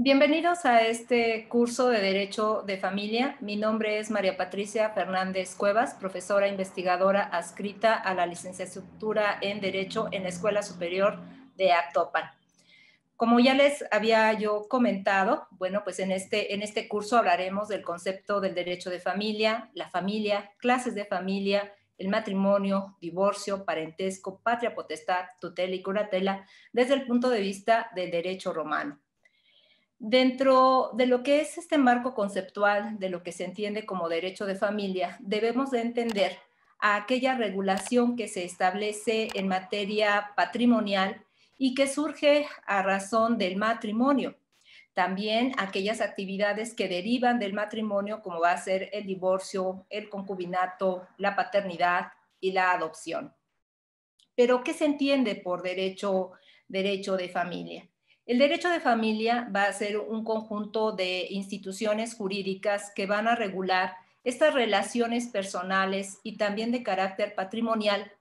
Bienvenidos a este curso de Derecho de Familia. Mi nombre es María Patricia Fernández Cuevas, profesora investigadora adscrita a la licenciatura en Derecho en la Escuela Superior de Actopan. Como ya les había yo comentado, bueno, pues en este curso hablaremos del concepto del derecho de familia, la familia, clases de familia, el matrimonio, divorcio, parentesco, patria potestad, tutela y curatela, desde el punto de vista del derecho romano. Dentro de lo que es este marco conceptual de lo que se entiende como derecho de familia, debemos de entender aquella regulación que se establece en materia patrimonial y que surge a razón del matrimonio. También aquellas actividades que derivan del matrimonio, como va a ser el divorcio, el concubinato, la paternidad y la adopción. Pero, ¿qué se entiende por derecho de familia? El derecho de familia va a ser un conjunto de instituciones jurídicas que van a regular estas relaciones personales y también de carácter patrimonial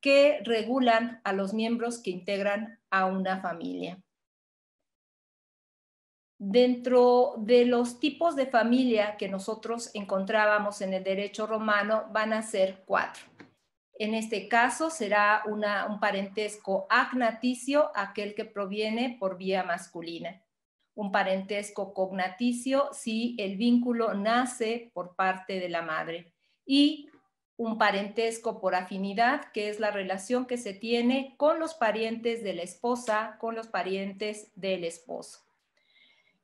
que regulan a los miembros que integran a una familia. Dentro de los tipos de familia que nosotros encontrábamos en el derecho romano van a ser 4. En este caso será un parentesco agnaticio, aquel que proviene por vía masculina. Un parentesco cognaticio, si el vínculo nace por parte de la madre. Y un parentesco por afinidad, que es la relación que se tiene con los parientes de la esposa, con los parientes del esposo.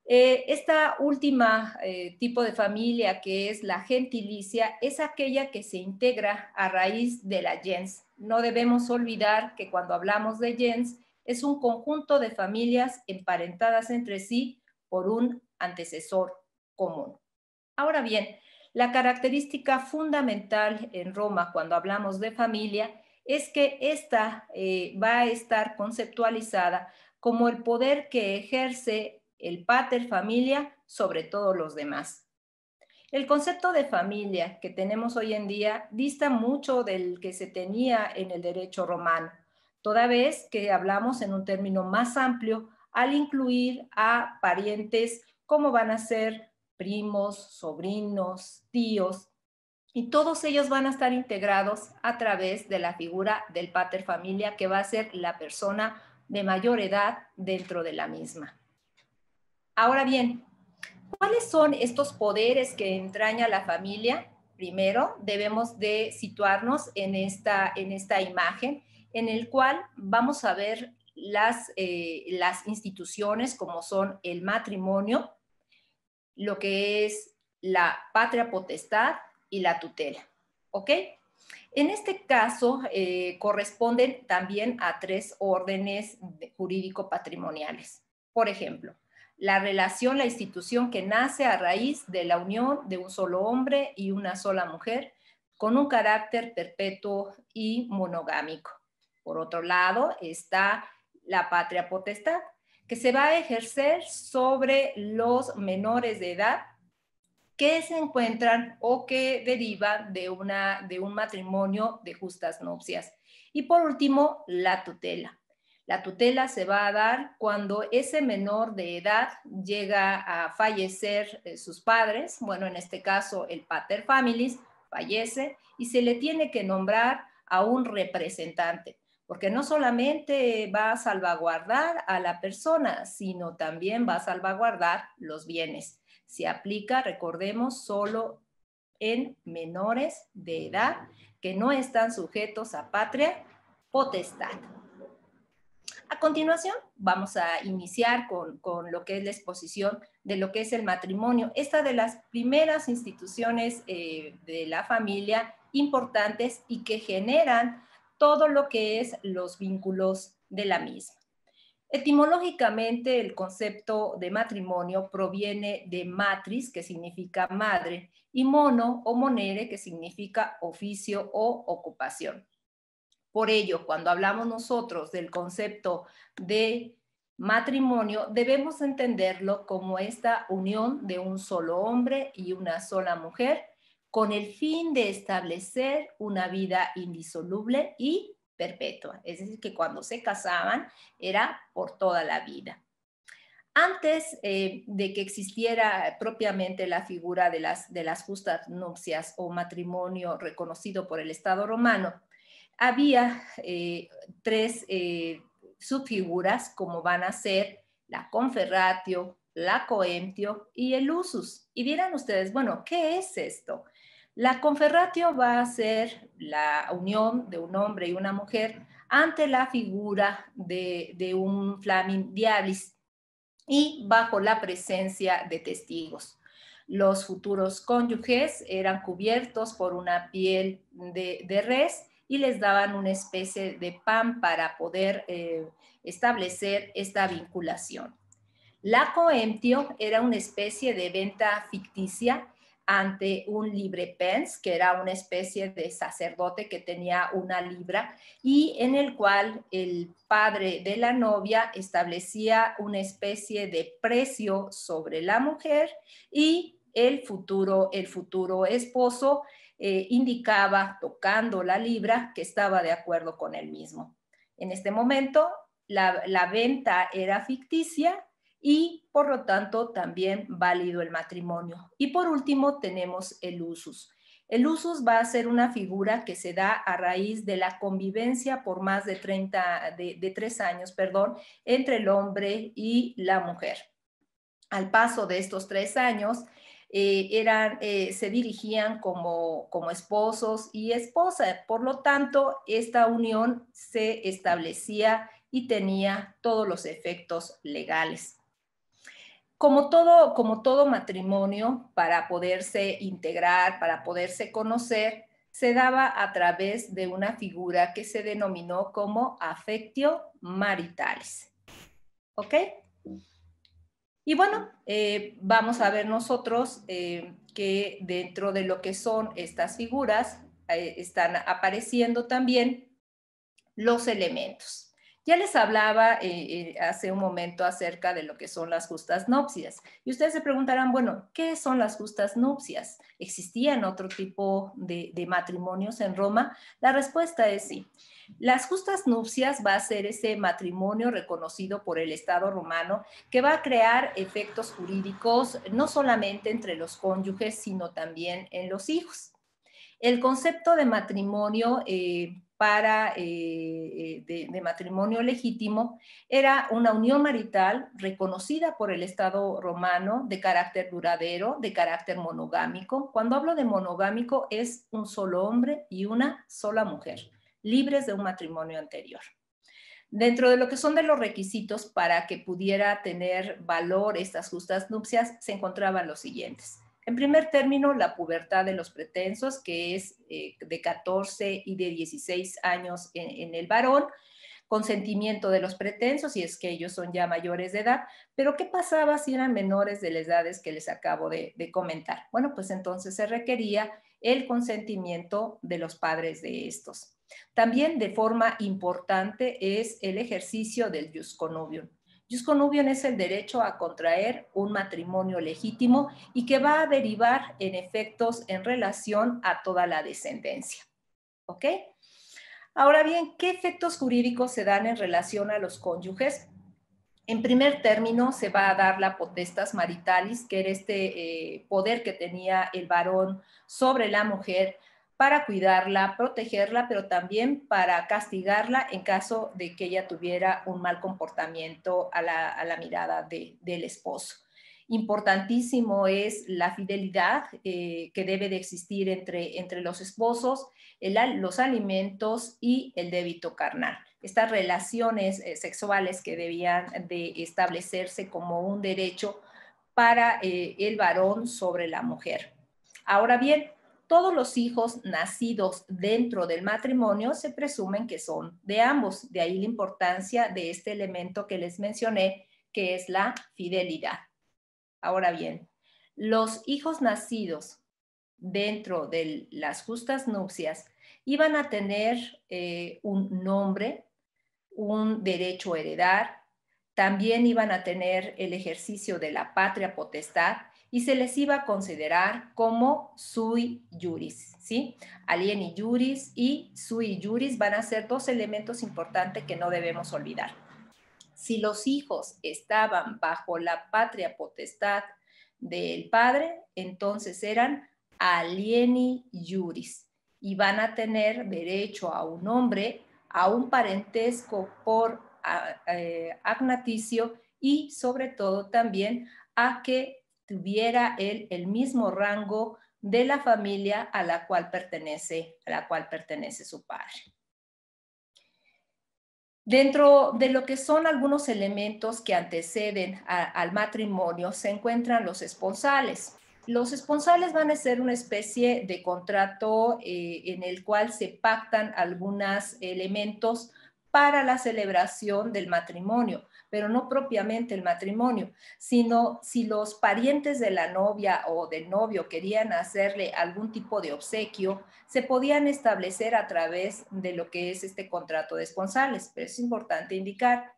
Esta última tipo de familia, que es la gentilicia, es aquella que se integra a raíz de la gens. No debemos olvidar que cuando hablamos de gens, es un conjunto de familias emparentadas entre sí por un antecesor común. Ahora bien, la característica fundamental en Roma cuando hablamos de familia es que esta va a estar conceptualizada como el poder que ejerce el pater-familia sobre todos los demás. El concepto de familia que tenemos hoy en día dista mucho del que se tenía en el derecho romano, toda vez que hablamos en un término más amplio al incluir a parientes como van a ser primos, sobrinos, tíos, y todos ellos van a estar integrados a través de la figura del pater-familia, que va a ser la persona de mayor edad dentro de la misma. Ahora bien, ¿cuáles son estos poderes que entraña la familia? Primero, debemos de situarnos en esta imagen, en el cual vamos a ver las instituciones como son el matrimonio, lo que es la patria potestad y la tutela, ¿ok? En este caso, corresponden también a 3 órdenes jurídico-patrimoniales. Por ejemplo, la relación, la institución que nace a raíz de la unión de un solo hombre y una sola mujer con un carácter perpetuo y monogámico. Por otro lado está la patria potestad, que se va a ejercer sobre los menores de edad que se encuentran o que derivan de un matrimonio de justas nupcias. Y por último, la tutela. La tutela se va a dar cuando ese menor de edad llega a fallecer sus padres, bueno, en este caso el pater familias fallece y se le tiene que nombrar a un representante, porque no solamente va a salvaguardar a la persona, sino también va a salvaguardar los bienes. Se aplica, recordemos, solo en menores de edad que no están sujetos a patria potestad. A continuación, vamos a iniciar con lo que es la exposición de lo que es el matrimonio. Esta de las primeras instituciones de la familia importantes y que generan todo lo que es los vínculos de la misma. Etimológicamente, el concepto de matrimonio proviene de matris, que significa madre, y mono o monere, que significa oficio o ocupación. Por ello, cuando hablamos nosotros del concepto de matrimonio, debemos entenderlo como esta unión de un solo hombre y una sola mujer con el fin de establecer una vida indisoluble y perpetua. Es decir, que cuando se casaban era por toda la vida. antes de que existiera propiamente la figura de las justas nupcias o matrimonio reconocido por el Estado romano, había tres subfiguras, como van a ser la conferratio, la coemptio y el usus. Y dirán ustedes, bueno, ¿qué es esto? La conferratio va a ser la unión de un hombre y una mujer ante la figura de un flamindialis y bajo la presencia de testigos. Los futuros cónyuges eran cubiertos por una piel de res y les daban una especie de pan para poder establecer esta vinculación. La coemptio era una especie de venta ficticia ante un librepens, que era una especie de sacerdote que tenía una libra, y en el cual el padre de la novia establecía una especie de precio sobre la mujer y el futuro esposo indicaba, tocando la libra, que estaba de acuerdo con él mismo. En este momento, la venta era ficticia, y por lo tanto también válido el matrimonio. Y por último tenemos el usus. El usus va a ser una figura que se da a raíz de la convivencia por más de 3 años entre el hombre y la mujer. Al paso de estos 3 años se dirigían como esposos y esposa, por lo tanto esta unión se establecía y tenía todos los efectos legales. Como todo matrimonio, para poderse integrar, para poderse conocer, se daba a través de una figura que se denominó como afectio maritalis. ¿Ok? Y bueno, vamos a ver nosotros que dentro de lo que son estas figuras están apareciendo también los elementos. Ya les hablaba hace un momento acerca de lo que son las justas nupcias. Y ustedes se preguntarán, bueno, ¿qué son las justas nupcias? ¿Existían otro tipo de matrimonios en Roma? La respuesta es sí. Las justas nupcias va a ser ese matrimonio reconocido por el Estado romano que va a crear efectos jurídicos no solamente entre los cónyuges, sino también en los hijos. El concepto de matrimonio de matrimonio legítimo era una unión marital reconocida por el Estado romano de carácter duradero, de carácter monogámico. Cuando hablo de monogámico es un solo hombre y una sola mujer, libres de un matrimonio anterior. Dentro de lo que son de los requisitos para que pudiera tener valor estas justas nupcias se encontraban los siguientes. En primer término, la pubertad de los pretensos, que es de 14 y de 16 años en el varón, consentimiento de los pretensos, si es que ellos son ya mayores de edad. Pero, ¿qué pasaba si eran menores de las edades que les acabo de comentar? Bueno, pues entonces se requería el consentimiento de los padres de estos. También, de forma importante, es el ejercicio del jus connubium. Jus connubium es el derecho a contraer un matrimonio legítimo y que va a derivar en efectos en relación a toda la descendencia. ¿Ok? Ahora bien, ¿qué efectos jurídicos se dan en relación a los cónyuges? En primer término, se va a dar la potestas maritalis, que era este poder que tenía el varón sobre la mujer para cuidarla, protegerla, pero también para castigarla en caso de que ella tuviera un mal comportamiento a la mirada del esposo. Importantísimo es la fidelidad que debe de existir entre los esposos, los alimentos y el débito carnal. Estas relaciones sexuales que debían de establecerse como un derecho para el varón sobre la mujer. Ahora bien, todos los hijos nacidos dentro del matrimonio se presumen que son de ambos. De ahí la importancia de este elemento que les mencioné, que es la fidelidad. Ahora bien, los hijos nacidos dentro de las justas nupcias iban a tener un nombre, un derecho a heredar, también iban a tener el ejercicio de la patria potestad, y se les iba a considerar como sui juris, ¿sí? Alieni juris y sui juris van a ser dos elementos importantes que no debemos olvidar. si los hijos estaban bajo la patria potestad del padre, entonces eran alieni juris y van a tener derecho a un nombre, a un parentesco por agnaticio y sobre todo también a que tuviera él el mismo rango de la familia a la cual pertenece su padre. Dentro de lo que son algunos elementos que anteceden al matrimonio se encuentran los esponsales. Los esponsales van a ser una especie de contrato en el cual se pactan algunos elementos para la celebración del matrimonio, pero no propiamente el matrimonio, sino si los parientes de la novia o del novio querían hacerle algún tipo de obsequio, se podían establecer a través de lo que es este contrato de esponsales, pero es importante indicar,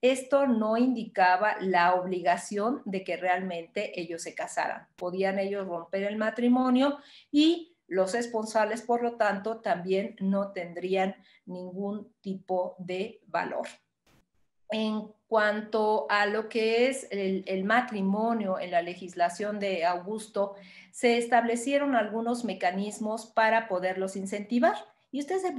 esto no indicaba la obligación de que realmente ellos se casaran, podían ellos romper el matrimonio y los esponsales, por lo tanto, también no tendrían ningún tipo de valor. En cuanto a lo que es el matrimonio en la legislación de Augusto, se establecieron algunos mecanismos para poderlos incentivar. Y ustedes se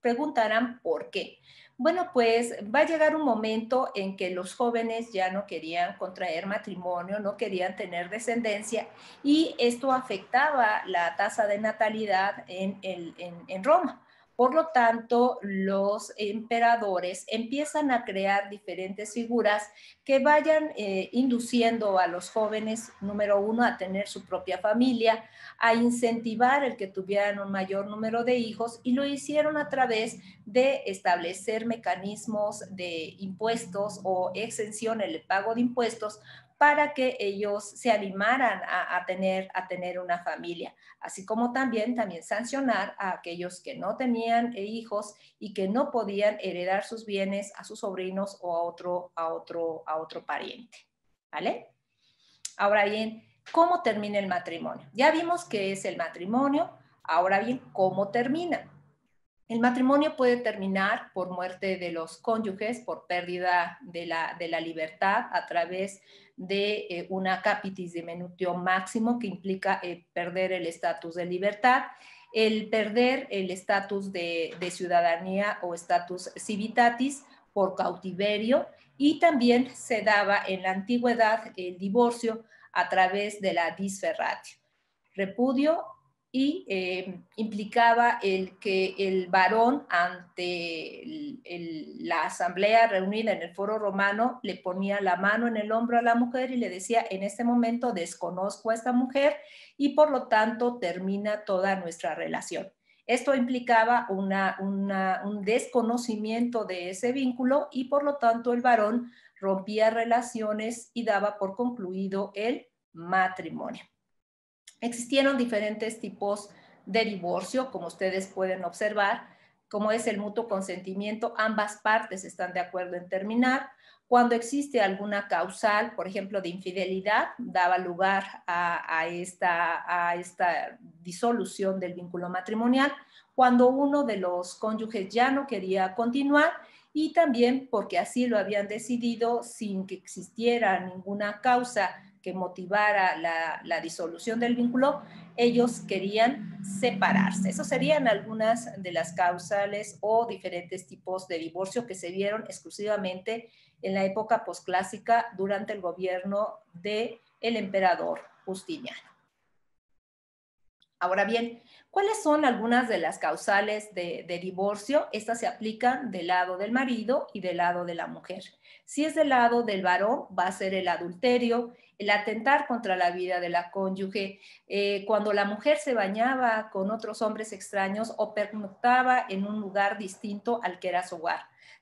preguntarán por qué. Bueno, pues va a llegar un momento en que los jóvenes ya no querían contraer matrimonio, no querían tener descendencia y esto afectaba la tasa de natalidad en Roma. Por lo tanto, los emperadores empiezan a crear diferentes figuras que vayan induciendo a los jóvenes, número uno, a tener su propia familia, a incentivar el que tuvieran un mayor número de hijos y lo hicieron a través de establecer mecanismos de impuestos o exención en el pago de impuestos para que ellos se animaran a tener una familia, así como también sancionar a aquellos que no tenían hijos y que no podían heredar sus bienes a sus sobrinos o a otro pariente, ¿vale? Ahora bien, ¿cómo termina el matrimonio? Ya vimos qué es el matrimonio, ahora bien, ¿cómo termina? El matrimonio puede terminar por muerte de los cónyuges, por pérdida de la libertad a través de una capitis diminutio máximo que implica perder el estatus de libertad, el perder el estatus de ciudadanía o estatus civitatis por cautiverio y también se daba en la antigüedad el divorcio a través de la disferratio, repudio, y implicaba el que el varón ante la asamblea reunida en el foro romano le ponía la mano en el hombro a la mujer y le decía, en este momento desconozco a esta mujer y por lo tanto termina toda nuestra relación. Esto implicaba un desconocimiento de ese vínculo y por lo tanto el varón rompía relaciones y daba por concluido el matrimonio. Existieron diferentes tipos de divorcio, como ustedes pueden observar, como es el mutuo consentimiento, ambas partes están de acuerdo en terminar. Cuando existe alguna causal, por ejemplo, de infidelidad, daba lugar a esta disolución del vínculo matrimonial, cuando uno de los cónyuges ya no quería continuar y también porque así lo habían decidido sin que existiera ninguna causa que motivara la disolución del vínculo, ellos querían separarse. Esas serían algunas de las causales o diferentes tipos de divorcio que se vieron exclusivamente en la época posclásica durante el gobierno del emperador Justiniano. Ahora bien, ¿cuáles son algunas de las causales de divorcio? Estas se aplican del lado del marido y del lado de la mujer. Si es del lado del varón, va a ser el adulterio, el atentar contra la vida de la cónyuge, cuando la mujer se bañaba con otros hombres extraños o pernoctaba en un lugar distinto al que era su hogar.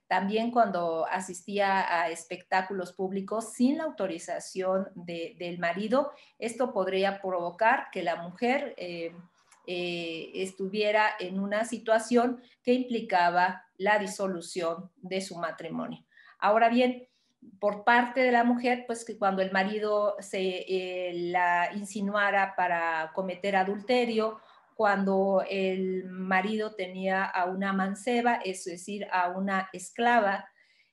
También cuando asistía a espectáculos públicos sin la autorización del marido, esto podría provocar que la mujer estuviera en una situación que implicaba la disolución de su matrimonio. Ahora bien, por parte de la mujer, pues que cuando el marido se la insinuara para cometer adulterio, cuando el marido tenía a una manceba, es decir, a una esclava,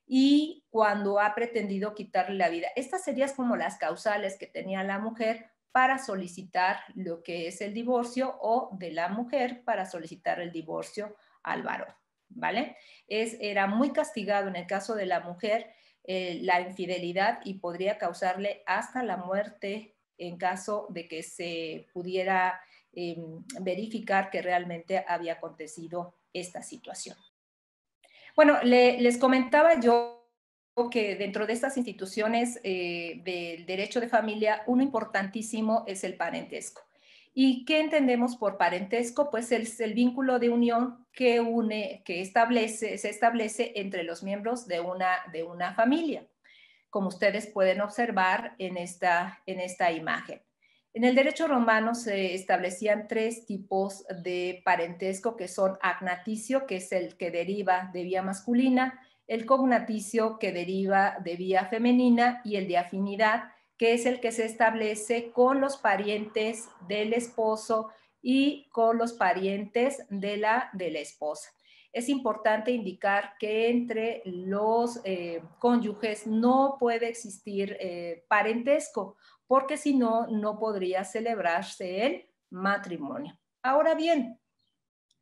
y cuando ha pretendido quitarle la vida. Estas serían como las causales que tenía la mujer para solicitar lo que es el divorcio, o de la mujer para solicitar el divorcio al varón, ¿vale? Era muy castigado en el caso de la mujer la infidelidad, y podría causarle hasta la muerte en caso de que se pudiera verificar que realmente había acontecido esta situación. Bueno, les comentaba yo que dentro de estas instituciones del derecho de familia, uno importantísimo es el parentesco. ¿Y qué entendemos por parentesco? Pues es el vínculo de unión que une, se establece entre los miembros de una familia, como ustedes pueden observar en esta imagen. En el derecho romano se establecían tres tipos de parentesco, que son agnaticio, que es el que deriva de vía masculina, el cognaticio, que deriva de vía femenina, y el de afinidad, que es el que se establece con los parientes del esposo y con los parientes de la esposa. Es importante indicar que entre los cónyuges no puede existir parentesco, porque si no, no podría celebrarse el matrimonio. Ahora bien,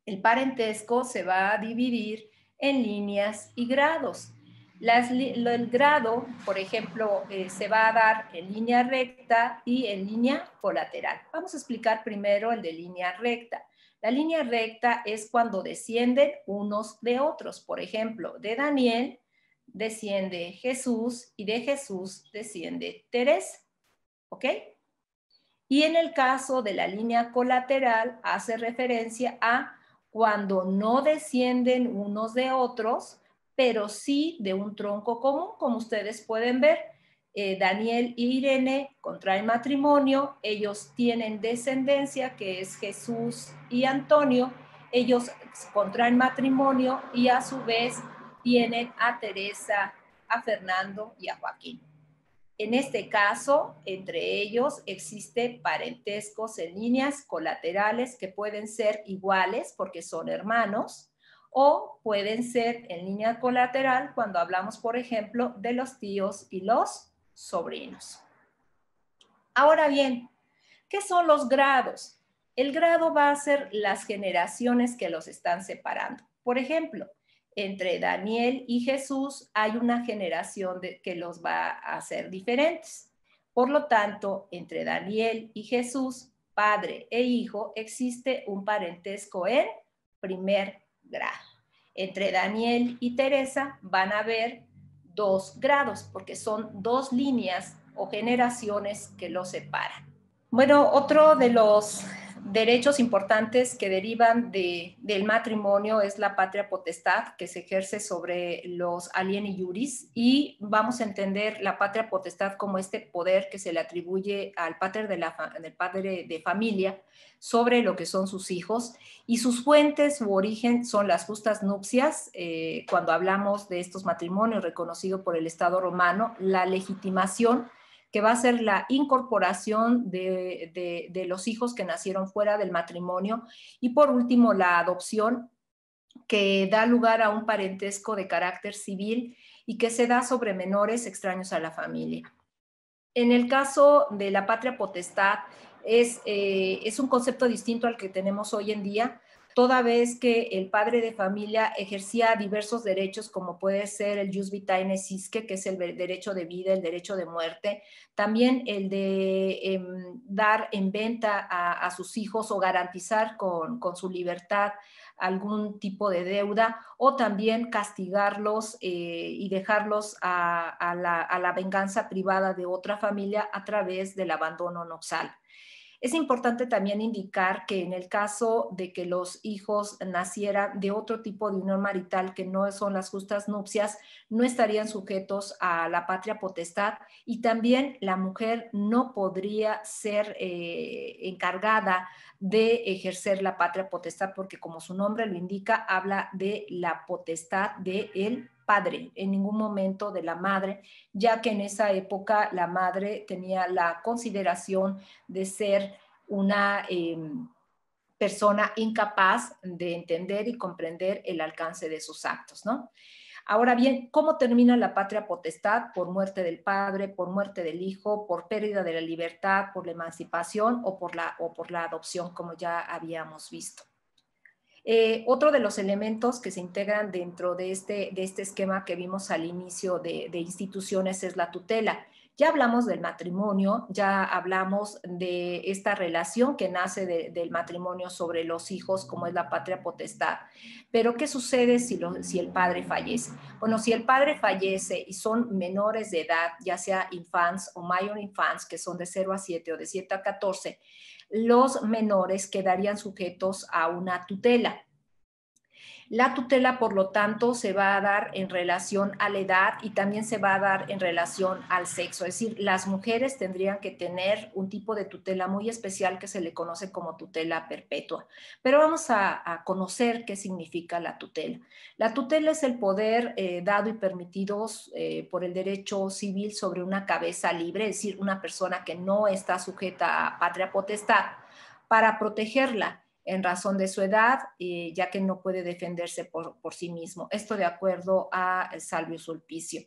el parentesco se va a dividir en líneas y grados. El grado, por ejemplo, se va a dar en línea recta y en línea colateral. Vamos a explicar primero el de línea recta. La línea recta es cuando descienden unos de otros. Por ejemplo, de Daniel desciende Jesús, y de Jesús desciende Teresa. ¿Ok? Y en el caso de la línea colateral, hace referencia a cuando no descienden unos de otros, pero sí de un tronco común, como ustedes pueden ver. Daniel y Irene contraen matrimonio, ellos tienen descendencia, que es Jesús y Antonio, ellos contraen matrimonio y a su vez tienen a Teresa, a Fernando y a Joaquín. En este caso, entre ellos existe parentescos en líneas colaterales, que pueden ser iguales porque son hermanos, o pueden ser en línea colateral cuando hablamos, por ejemplo, de los tíos y los sobrinos. Ahora bien, ¿qué son los grados? El grado va a ser las generaciones que los están separando. Por ejemplo, entre Daniel y Jesús hay una generación que los va a hacer diferentes. Por lo tanto, entre Daniel y Jesús, padre e hijo, existe un parentesco en primer grado. Entre Daniel y Teresa van a haber dos grados, porque son dos líneas o generaciones que los separan. Bueno, otro de los derechos importantes que derivan del matrimonio es la patria potestad, que se ejerce sobre los alieni juris, y vamos a entender la patria potestad como este poder que se le atribuye al padre de familia sobre lo que son sus hijos, y sus fuentes u origen son las justas nupcias, cuando hablamos de estos matrimonios reconocidos por el Estado romano, la legitimación, que va a ser la incorporación de los hijos que nacieron fuera del matrimonio, y por último la adopción, que da lugar a un parentesco de carácter civil y que se da sobre menores extraños a la familia. En el caso de la patria potestad es un concepto distinto al que tenemos hoy en día, toda vez que el padre de familia ejercía diversos derechos, como puede ser el jus vitae necisque, que es el derecho de vida, el derecho de muerte, también el de dar en venta a sus hijos, o garantizar con su libertad algún tipo de deuda, o también castigarlos y dejarlos a la venganza privada de otra familia a través del abandono noxal. Es importante también indicar que en el caso de que los hijos nacieran de otro tipo de unión marital que no son las justas nupcias, no estarían sujetos a la patria potestad, y también la mujer no podría ser encargada de ejercer la patria potestad, porque como su nombre lo indica, habla de la potestad del padre, en ningún momento de la madre, ya que en esa época la madre tenía la consideración de ser una persona incapaz de entender y comprender el alcance de sus actos, ¿no? Ahora bien, ¿cómo termina la patria potestad? Por muerte del padre, por muerte del hijo, por pérdida de la libertad, por la emancipación o por la adopción, como ya habíamos visto. Otro de los elementos que se integran dentro de este esquema que vimos al inicio de instituciones es la tutela. Ya hablamos del matrimonio, ya hablamos de esta relación que nace del matrimonio sobre los hijos, como es la patria potestad. Pero, ¿qué sucede si el padre fallece? Bueno, si el padre fallece y son menores de edad, ya sea infants o minor infants, que son de 0 a 7 o de 7 a 14, los menores quedarían sujetos a una tutela. La tutela, por lo tanto, se va a dar en relación a la edad y también se va a dar en relación al sexo. Es decir, las mujeres tendrían que tener un tipo de tutela muy especial que se le conoce como tutela perpetua. Pero vamos a conocer qué significa la tutela. La tutela es el poder dado y permitido por el derecho civil sobre una cabeza libre, es decir, una persona que no está sujeta a patria potestad, para protegerla en razón de su edad, ya que no puede defenderse por sí mismo. Esto de acuerdo a Salvio Sulpicio.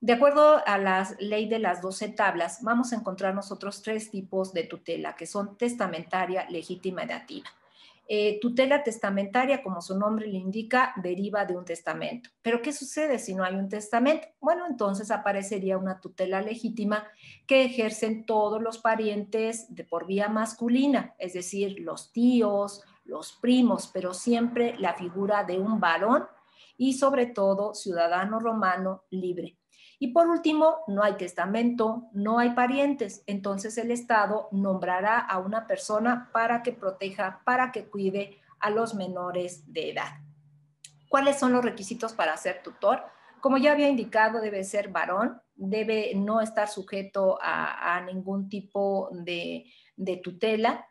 De acuerdo a la ley de las 12 tablas, vamos a encontrar nosotros tres tipos de tutela, que son testamentaria, legítima y dativa. Tutela testamentaria, como su nombre le indica, deriva de un testamento. ¿Pero qué sucede si no hay un testamento? Bueno, entonces aparecería una tutela legítima que ejercen todos los parientes por vía masculina, es decir, los tíos, los primos, pero siempre la figura de un varón y sobre todo ciudadano romano libre. Y por último, no hay testamento, no hay parientes, entonces el Estado nombrará a una persona para que proteja, para que cuide a los menores de edad. ¿Cuáles son los requisitos para ser tutor? Como ya había indicado, debe ser varón, debe no estar sujeto a ningún tipo de tutela.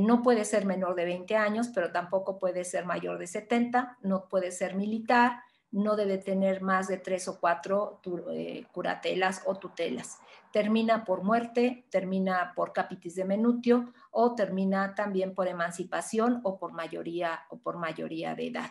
No puede ser menor de 20 años, pero tampoco puede ser mayor de 70, no puede ser militar, no debe tener más de 3 o 4 curatelas o tutelas. Termina por muerte, termina por capitis diminutio o termina también por emancipación o por mayoría de edad.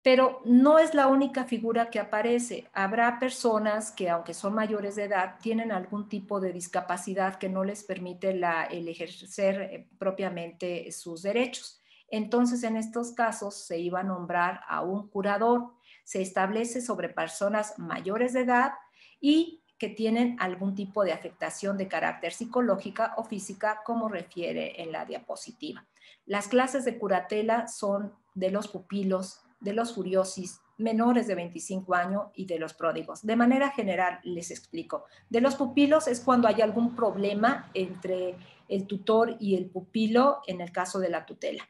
Pero no es la única figura que aparece. Habrá personas que, aunque son mayores de edad, tienen algún tipo de discapacidad que no les permite el ejercer propiamente sus derechos. Entonces, en estos casos se iba a nombrar a un curador. Se establece sobre personas mayores de edad y que tienen algún tipo de afectación de carácter psicológica o física, como refiere en la diapositiva. Las clases de curatela son de los pupilos, de los furiosis, menores de 25 años y de los pródigos. De manera general, les explico. De los pupilos es cuando hay algún problema entre el tutor y el pupilo en el caso de la tutela.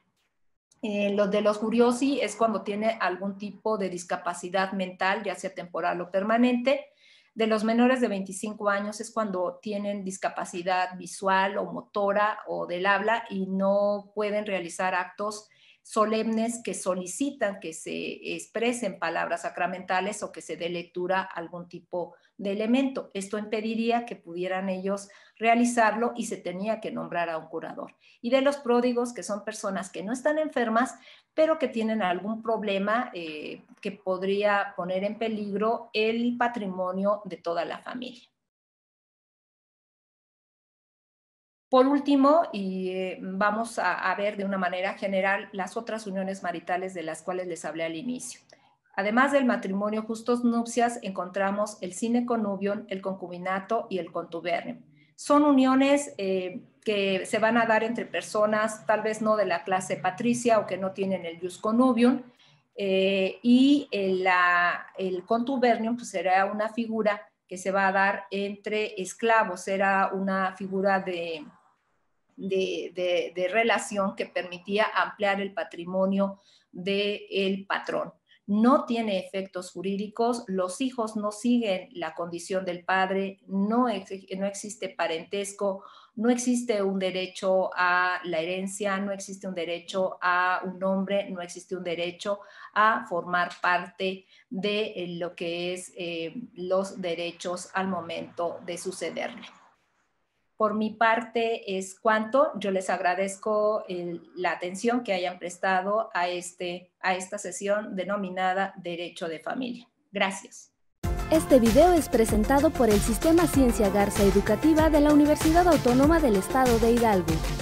Los de los furiosi es cuando tiene algún tipo de discapacidad mental, ya sea temporal o permanente. De los menores de 25 años es cuando tienen discapacidad visual o motora o del habla y no pueden realizar actos solemnes que solicitan que se expresen palabras sacramentales o que se dé lectura a algún tipo de elemento. Esto impediría que pudieran ellos realizarlo y se tenía que nombrar a un curador. Y de los pródigos, que son personas que no están enfermas, pero que tienen algún problema que podría poner en peligro el patrimonio de toda la familia. Por último, y vamos a ver de una manera general las otras uniones maritales de las cuales les hablé al inicio. Además del matrimonio justos nupcias, encontramos el sine conubium, el concubinato y el contubernium. Son uniones que se van a dar entre personas tal vez no de la clase patricia o que no tienen el jus connubium, y el contubernium pues, será una figura que se va a dar entre esclavos, será una figura de relación que permitía ampliar el patrimonio del patrón. No tiene efectos jurídicos, los hijos no siguen la condición del padre, no existe parentesco, no existe un derecho a la herencia, no existe un derecho a un nombre, no existe un derecho a formar parte de lo que es los derechos al momento de sucederle. Por mi parte es cuanto. Yo les agradezco la atención que hayan prestado a esta sesión denominada Derecho de Familia. Gracias. Este video es presentado por el Sistema Ciencia Garza Educativa de la Universidad Autónoma del Estado de Hidalgo.